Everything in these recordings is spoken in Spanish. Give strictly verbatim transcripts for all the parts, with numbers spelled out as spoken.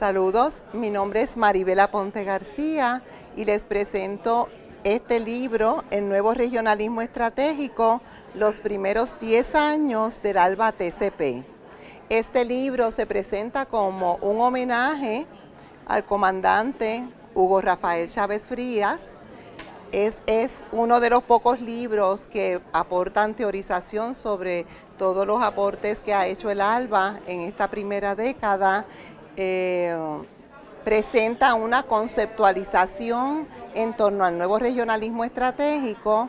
Saludos, mi nombre es Maribel Aponte García y les presento este libro, El Nuevo Regionalismo Estratégico, los primeros diez años del ALBA T C P. Este libro se presenta como un homenaje al comandante Hugo Rafael Chávez Frías. Es, es uno de los pocos libros que aportan teorización sobre todos los aportes que ha hecho el ALBA en esta primera década. Eh, presenta una conceptualización en torno al nuevo regionalismo estratégico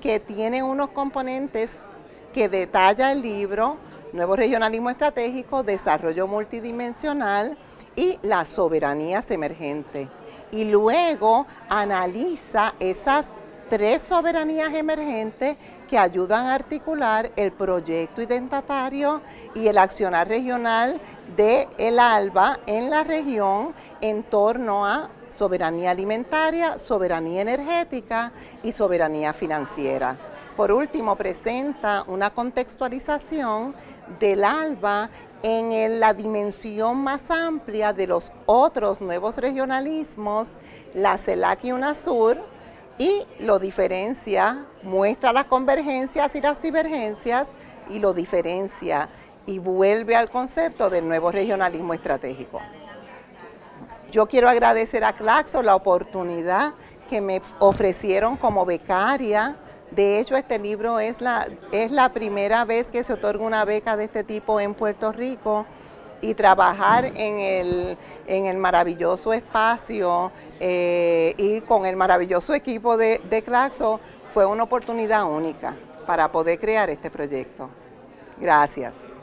que tiene unos componentes que detalla el libro, Nuevo Regionalismo Estratégico, Desarrollo Multidimensional y las soberanías emergentes. Y luego analiza esas tres soberanías emergentes que ayudan a articular el proyecto identitario y el accionar regional del ALBA en la región en torno a soberanía alimentaria, soberanía energética y soberanía financiera. Por último, presenta una contextualización del ALBA en la dimensión más amplia de los otros nuevos regionalismos, la CELAC y UNASUR, y lo diferencia, muestra las convergencias y las divergencias y lo diferencia y vuelve al concepto del nuevo regionalismo estratégico. Yo quiero agradecer a CLACSO la oportunidad que me ofrecieron como becaria. De hecho, este libro es la, es la primera vez que se otorga una beca de este tipo en Puerto Rico, y trabajar en el, en el maravilloso espacio eh, y con el maravilloso equipo de, de CLACSO fue una oportunidad única para poder crear este proyecto. Gracias.